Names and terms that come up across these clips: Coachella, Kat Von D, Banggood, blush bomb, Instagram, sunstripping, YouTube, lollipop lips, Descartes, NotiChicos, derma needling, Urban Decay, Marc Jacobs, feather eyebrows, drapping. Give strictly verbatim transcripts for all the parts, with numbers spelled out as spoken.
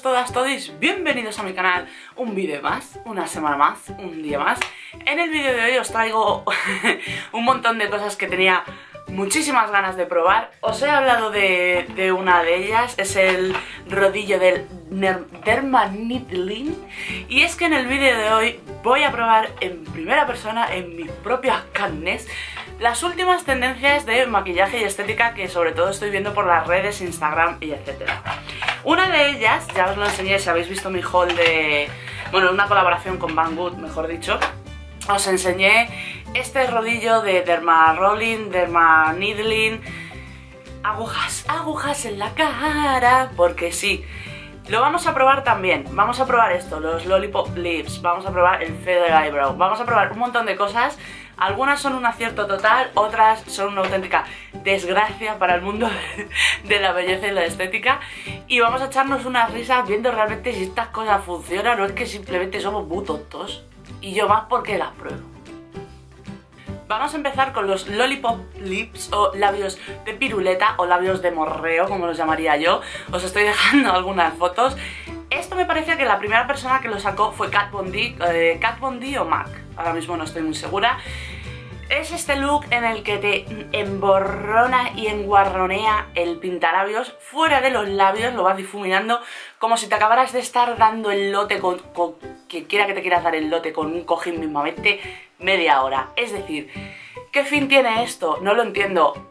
todos, todas, todis, bienvenidos a mi canal. Un vídeo más, una semana más, un día más. En el vídeo de hoy os traigo un montón de cosas que tenía muchísimas ganas de probar. Os he hablado de, de una de ellas, es el rodillo del derma needling. Y es que en el vídeo de hoy voy a probar en primera persona, en mi propia carne, las últimas tendencias de maquillaje y estética que sobre todo estoy viendo por las redes, Instagram y etcétera. Una de ellas, ya os lo enseñé si habéis visto mi haul de... bueno, una colaboración con Banggood, mejor dicho. Os enseñé este rodillo de derma rolling, derma needling, agujas, agujas en la cara, porque sí. Lo vamos a probar también, vamos a probar esto, los lollipop lips, vamos a probar el feather eyebrow, vamos a probar un montón de cosas. Algunas son un acierto total, otras son una auténtica desgracia para el mundo de la belleza y la estética. Y vamos a echarnos unas risas viendo realmente si estas cosas funcionan o es que simplemente somos muy tontos. Y yo más porque las pruebo. Vamos a empezar con los lollipop lips o labios de piruleta o labios de morreo, como los llamaría yo. Os estoy dejando algunas fotos. Esto me parece que la primera persona que lo sacó fue Kat Von D, eh, Kat Von D o Marc, ahora mismo no estoy muy segura. Es este look en el que te emborrona y enguarronea el pintalabios fuera de los labios, lo vas difuminando como si te acabaras de estar dando el lote con, con quien quiera que te quieras dar el lote con un cojín mismamente media hora. Es decir, ¿qué fin tiene esto? No lo entiendo.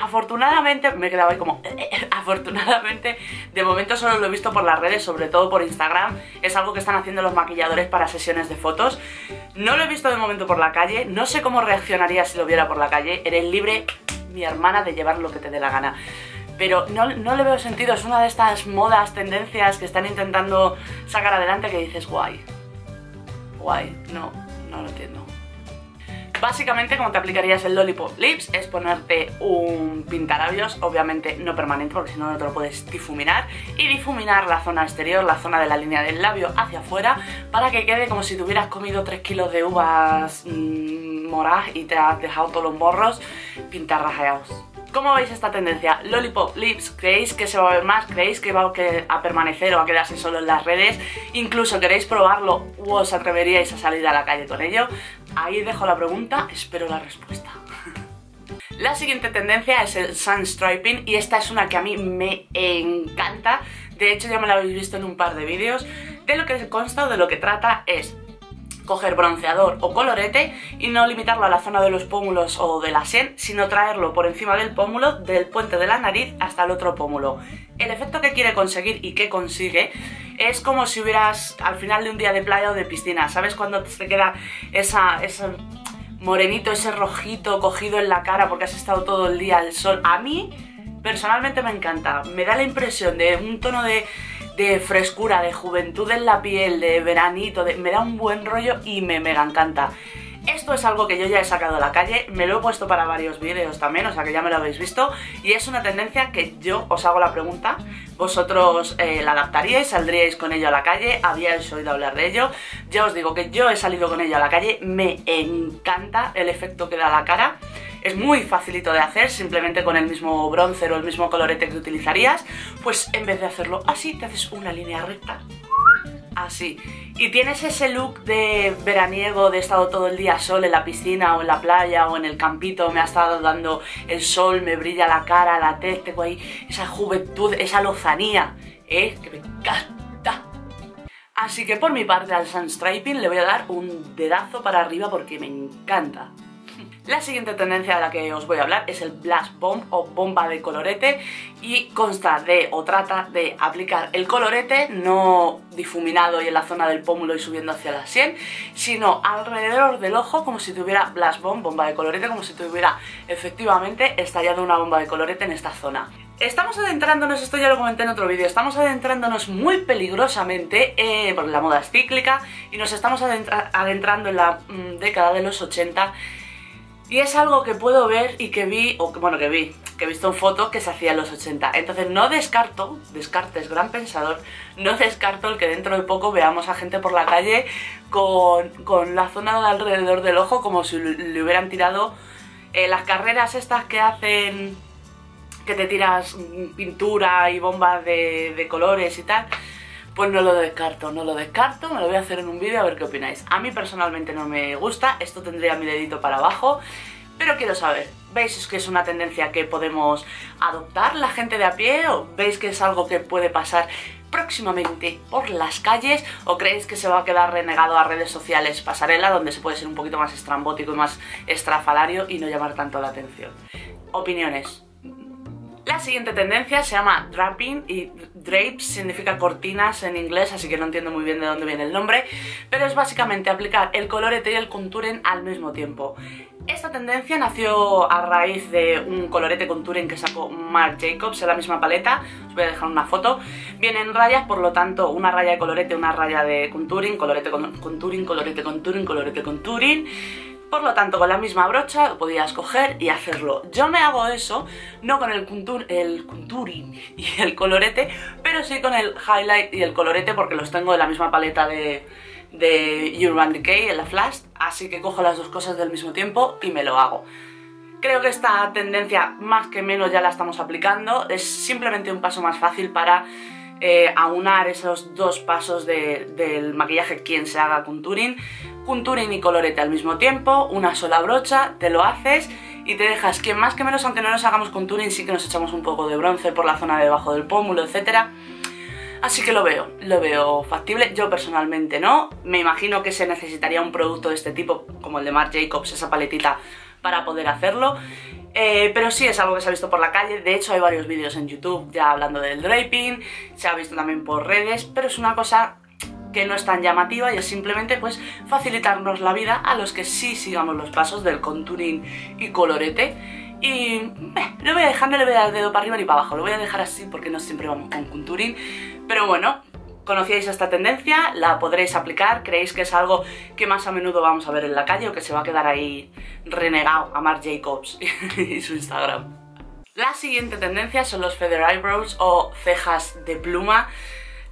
Afortunadamente, me quedaba ahí como... afortunadamente, de momento solo lo he visto por las redes, sobre todo por Instagram. Es algo que están haciendo los maquilladores para sesiones de fotos. No lo he visto de momento por la calle. No sé cómo reaccionaría si lo viera por la calle. Eres libre, mi hermana, de llevar lo que te dé la gana. Pero no, no le veo sentido. Es una de estas modas, tendencias que están intentando sacar adelante que dices, guay. Guay. No, no lo entiendo. Básicamente, como te aplicarías el lollipop lips, es ponerte un pintalabios, obviamente no permanente porque si no no te lo puedes difuminar, y difuminar la zona exterior, la zona de la línea del labio hacia afuera, para que quede como si te hubieras comido tres kilos de uvas mmm, moras y te has dejado todos los morros pintarrajeados. ¿Cómo veis esta tendencia? Lollipop lips, ¿creéis que se va a ver más? ¿Creéis que va a permanecer o a quedarse solo en las redes? Incluso queréis probarlo o os atreveríais a salir a la calle con ello. Ahí dejo la pregunta, espero la respuesta. La siguiente tendencia es el sunstripping y esta es una que a mí me encanta. De hecho ya me la habéis visto en un par de vídeos. De lo que consta o de lo que trata es coger bronceador o colorete y no limitarlo a la zona de los pómulos o de la sien, sino traerlo por encima del pómulo, del puente de la nariz hasta el otro pómulo. El efecto que quiere conseguir y que consigue es como si hubieras al final de un día de playa o de piscina, ¿sabes? Cuando te queda esa, ese morenito, ese rojito cogido en la cara porque has estado todo el día al sol. A mí personalmente me encanta, me da la impresión de un tono de... de frescura, de juventud en la piel, de veranito, de... me da un buen rollo y me mega encanta. Esto es algo que yo ya he sacado a la calle, me lo he puesto para varios vídeos también, o sea que ya me lo habéis visto, y es una tendencia que yo os hago la pregunta, vosotros eh, la adaptaríais, saldríais con ello a la calle, habíais oído hablar de ello. Ya os digo que yo he salido con ello a la calle, me encanta el efecto que da la cara. Es muy facilito de hacer, simplemente con el mismo bronzer o el mismo colorete que utilizarías, pues en vez de hacerlo así, te haces una línea recta, así. Y tienes ese look de veraniego, de estado todo el día sol en la piscina o en la playa o en el campito, me ha estado dando el sol, me brilla la cara, la tez, tengo ahí esa juventud, esa lozanía, ¿eh? Que me encanta. Así que por mi parte al sunstripping le voy a dar un dedazo para arriba porque me encanta. La siguiente tendencia de la que os voy a hablar es el blush bomb o bomba de colorete y consta de o trata de aplicar el colorete no difuminado y en la zona del pómulo y subiendo hacia la sien, sino alrededor del ojo como si tuviera blush bomb, bomba de colorete, como si tuviera efectivamente estallado una bomba de colorete en esta zona. Estamos adentrándonos, esto ya lo comenté en otro vídeo, estamos adentrándonos muy peligrosamente, eh, porque la moda es cíclica y nos estamos adentra adentrando en la mmm, década de los ochenta. Y es algo que puedo ver y que vi, o que, bueno, que vi, que he visto en fotos que se hacía en los ochenta. Entonces no descarto, Descartes, gran pensador, no descarto el que dentro de poco veamos a gente por la calle con, con la zona de alrededor del ojo como si le hubieran tirado eh, las carreras estas que hacen, que te tiras pintura y bombas de, de colores y tal. Pues no lo descarto, no lo descarto, me lo voy a hacer en un vídeo a ver qué opináis. A mí personalmente no me gusta, esto tendría mi dedito para abajo, pero quiero saber, ¿veis que es una tendencia que podemos adoptar la gente de a pie? ¿O veis que es algo que puede pasar próximamente por las calles? ¿O creéis que se va a quedar renegado a redes sociales pasarela, donde se puede ser un poquito más estrambótico y más estrafalario y no llamar tanto la atención? Opiniones. La siguiente tendencia se llama draping, y drapes significa cortinas en inglés, así que no entiendo muy bien de dónde viene el nombre, pero es básicamente aplicar el colorete y el contouring al mismo tiempo. Esta tendencia nació a raíz de un colorete contouring que sacó Marc Jacobs en la misma paleta, os voy a dejar una foto. Vienen rayas, por lo tanto una raya de colorete, una raya de contouring, colorete contouring, colorete contouring, colorete contouring. Por lo tanto, con la misma brocha lo podías coger y hacerlo. Yo me hago eso, no con el, contour, el contouring y el colorete, pero sí con el highlight y el colorete, porque los tengo de la misma paleta de, de Urban Decay, en la Flash, así que cojo las dos cosas del mismo tiempo y me lo hago. Creo que esta tendencia, más que menos, ya la estamos aplicando. Es simplemente un paso más fácil para eh, aunar esos dos pasos de, del maquillaje, quien se haga contouring. Contouring y colorete al mismo tiempo, una sola brocha, te lo haces y te dejas que más que menos, aunque no nos hagamos contouring, sí que nos echamos un poco de bronce por la zona de debajo del pómulo, etcétera. Así que lo veo, lo veo factible. Yo personalmente no, me imagino que se necesitaría un producto de este tipo, como el de Marc Jacobs, esa paletita, para poder hacerlo. Eh, pero sí es algo que se ha visto por la calle. De hecho hay varios vídeos en YouTube ya hablando del draping, se ha visto también por redes, pero es una cosa que no es tan llamativa y es simplemente pues facilitarnos la vida a los que sí sigamos los pasos del contouring y colorete. Y eh, lo voy a dejar, no le voy a dar dedo para arriba ni para abajo, lo voy a dejar así porque no siempre vamos con contouring. Pero bueno, ¿conocíais esta tendencia? ¿La podréis aplicar? ¿Creéis que es algo que más a menudo vamos a ver en la calle o que se va a quedar ahí renegado a Marc Jacobs y su Instagram? La siguiente tendencia son los feather eyebrows o cejas de pluma.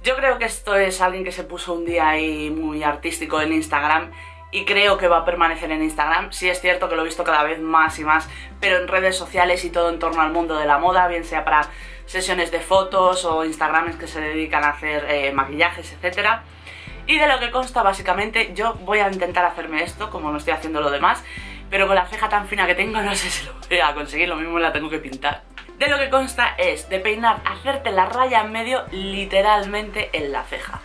Yo creo que esto es alguien que se puso un día ahí muy artístico en Instagram y creo que va a permanecer en Instagram. Sí es cierto que lo he visto cada vez más y más, pero en redes sociales y todo en torno al mundo de la moda, bien sea para sesiones de fotos o Instagrams que se dedican a hacer eh, maquillajes, etcétera. Y de lo que consta básicamente, yo voy a intentar hacerme esto, como no estoy haciendo lo demás, pero con la ceja tan fina que tengo no sé si lo voy a conseguir, lo mismo la tengo que pintar. De lo que consta es de peinar, hacerte la raya en medio literalmente en la ceja.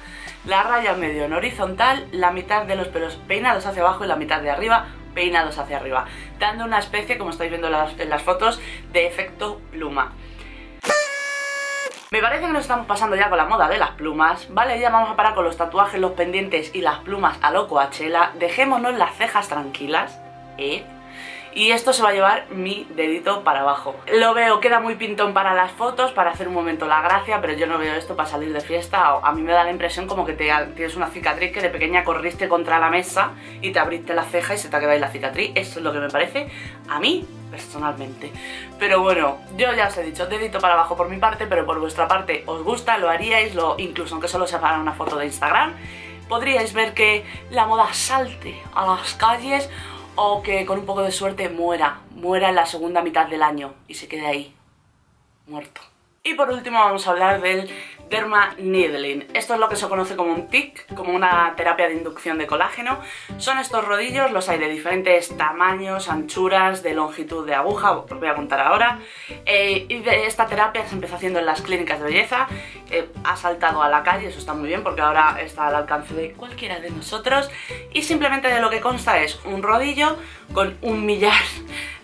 La raya en medio en horizontal, la mitad de los pelos peinados hacia abajo y la mitad de arriba peinados hacia arriba, dando una especie, como estáis viendo las, en las fotos, de efecto pluma. Me parece que nos estamos pasando ya con la moda de las plumas, ¿vale? Ya vamos a parar con los tatuajes, los pendientes y las plumas a lo Coachella. Dejémonos las cejas tranquilas, ¿eh? Y esto se va a llevar mi dedito para abajo. Lo veo, queda muy pintón para las fotos, para hacer un momento la gracia, pero yo no veo esto para salir de fiesta. A mí me da la impresión como que te, tienes una cicatriz que de pequeña corriste contra la mesa y te abriste la ceja y se te ha quedado ahí la cicatriz. Eso es lo que me parece a mí personalmente. Pero bueno, yo ya os he dicho, dedito para abajo por mi parte, pero por vuestra parte, ¿os gusta? ¿Lo haríais? Lo, incluso aunque solo sea para una foto de Instagram, podríais ver que la moda salte a las calles. O que con un poco de suerte muera, muera en la segunda mitad del año y se quede ahí, muerto. Y por último vamos a hablar del derma needling. Esto es lo que se conoce como un tic, como una terapia de inducción de colágeno. Son estos rodillos, los hay de diferentes tamaños, anchuras, de longitud de aguja, os voy a contar ahora. Eh, y de esta terapia se empezó haciendo en las clínicas de belleza, eh, ha saltado a la calle, eso está muy bien porque ahora está al alcance de cualquiera de nosotros. Y simplemente de lo que consta es un rodillo con un millar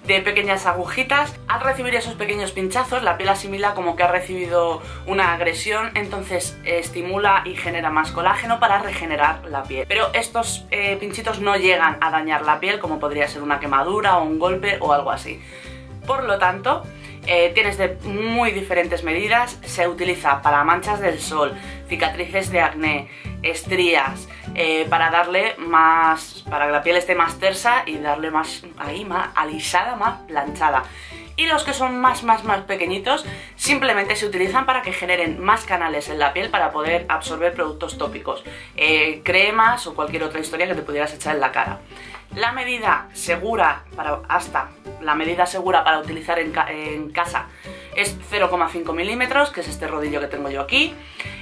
de pequeñas agujitas. Al recibir esos pequeños pinchazos, la piel asimila como que ha recibido una agresión, entonces estimula y genera más colágeno para regenerar la piel. Pero estos eh, pinchitos no llegan a dañar la piel, como podría ser una quemadura o un golpe o algo así. Por lo tanto, eh, tienes de muy diferentes medidas. Se utiliza para manchas del sol, cicatrices de acné, estrías, eh, para darle más, para que la piel esté más tersa y darle más, ahí, más alisada, más planchada. Y los que son más, más, más pequeñitos simplemente se utilizan para que generen más canales en la piel para poder absorber productos tópicos, eh, cremas o cualquier otra historia que te pudieras echar en la cara. La medida segura para, hasta la medida segura para utilizar en, ca en casa es cero coma cinco milímetros, que es este rodillo que tengo yo aquí.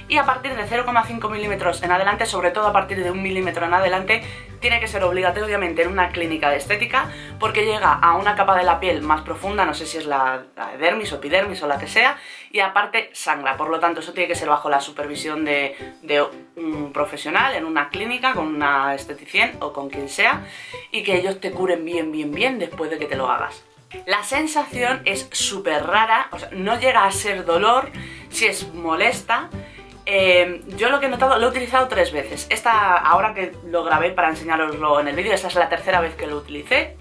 y a partir de cero coma cinco milímetros en adelante, sobre todo a partir de un milímetro en adelante, tiene que ser obligatoriamente en una clínica de estética, porque llega a una capa de la piel más profunda, no sé si es la, la dermis o epidermis o la que sea, y aparte sangra, por lo tanto eso tiene que ser bajo la supervisión de, de un profesional, en una clínica, con una esteticien o con quien sea, y que ellos te curen bien, bien, bien después de que te lo hagas. La sensación es súper rara, o sea, no llega a ser dolor, si es molesta. Eh, yo lo que he notado, lo he utilizado tres veces. Esta, ahora que lo grabé para enseñároslo en el vídeo, esta es la tercera vez que lo utilicé.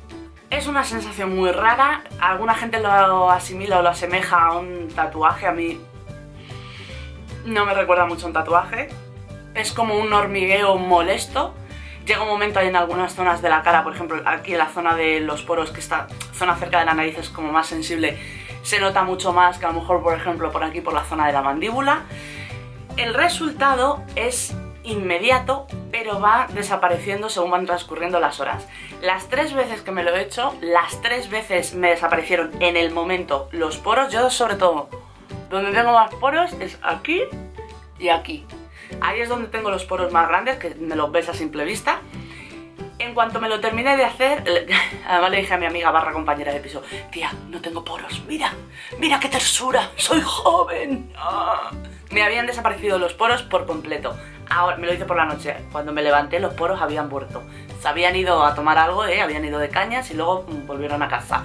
Es una sensación muy rara, alguna gente lo asimila o lo asemeja a un tatuaje, a mí no me recuerda mucho a un tatuaje. Es como un hormigueo molesto. Llega un momento ahí en algunas zonas de la cara, por ejemplo aquí en la zona de los poros, que esta zona cerca de la nariz es como más sensible, se nota mucho más que a lo mejor por ejemplo por aquí, por la zona de la mandíbula. El resultado es inmediato, pero va desapareciendo según van transcurriendo las horas. Las tres veces que me lo he hecho, las tres veces me desaparecieron en el momento los poros. Yo sobre todo, donde tengo más poros es aquí y aquí. Ahí es donde tengo los poros más grandes, que me los ves a simple vista. En cuanto me lo terminé de hacer, además le dije a mi amiga barra compañera de piso, tía, no tengo poros, mira, mira qué tersura, soy joven. ¡Ah! Me habían desaparecido los poros por completo. Ahora, me lo hice por la noche, cuando me levanté los poros habían muerto. Se habían ido a tomar algo, ¿eh? Habían ido de cañas y luego volvieron a casa.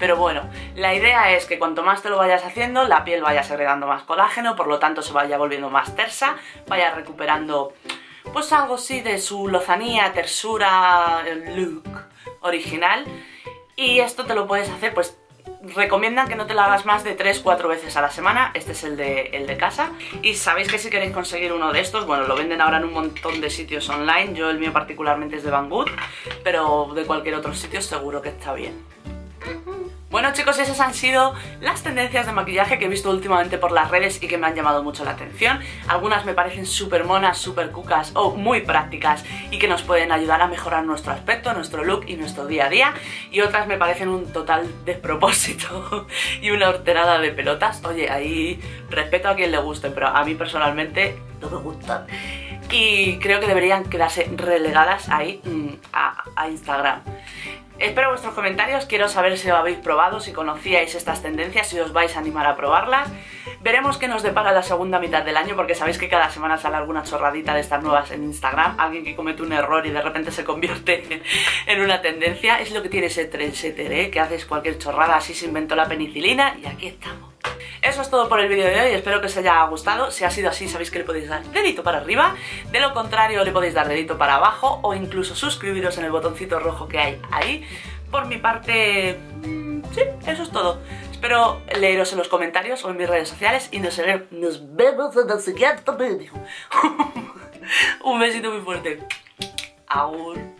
Pero bueno, la idea es que cuanto más te lo vayas haciendo, la piel vaya segregando más colágeno, por lo tanto se vaya volviendo más tersa, vaya recuperando pues algo así de su lozanía, tersura, look original. Y esto te lo puedes hacer, pues recomiendan que no te lo hagas más de tres cuatro veces a la semana. Este es el de, el de casa. Y sabéis que si queréis conseguir uno de estos, bueno, lo venden ahora en un montón de sitios online. Yo el mío particularmente es de Banggood, pero de cualquier otro sitio seguro que está bien. Bueno chicos, esas han sido las tendencias de maquillaje que he visto últimamente por las redes y que me han llamado mucho la atención. Algunas me parecen súper monas, súper cucas o muy prácticas y que nos pueden ayudar a mejorar nuestro aspecto, nuestro look y nuestro día a día. Y otras me parecen un total despropósito y una horterada de pelotas. Oye, ahí respeto a quien le guste, pero a mí personalmente no me gustan. Y creo que deberían quedarse relegadas ahí a, a Instagram. Espero vuestros comentarios, quiero saber si lo habéis probado, si conocíais estas tendencias, si os vais a animar a probarlas. Veremos qué nos depara la segunda mitad del año, porque sabéis que cada semana sale alguna chorradita de estas nuevas en Instagram. Alguien que comete un error y de repente se convierte en una tendencia. Es lo que tiene ese trendsetter, ¿eh? Que haces cualquier chorrada, así se inventó la penicilina y aquí estamos. Eso es todo por el vídeo de hoy, espero que os haya gustado. Si ha sido así, sabéis que le podéis dar dedito para arriba. De lo contrario, le podéis dar dedito para abajo o incluso suscribiros en el botoncito rojo que hay ahí. Por mi parte, mmm, sí, eso es todo. Espero leeros en los comentarios o en mis redes sociales y nos vemos en el siguiente vídeo. Un besito muy fuerte. Agur.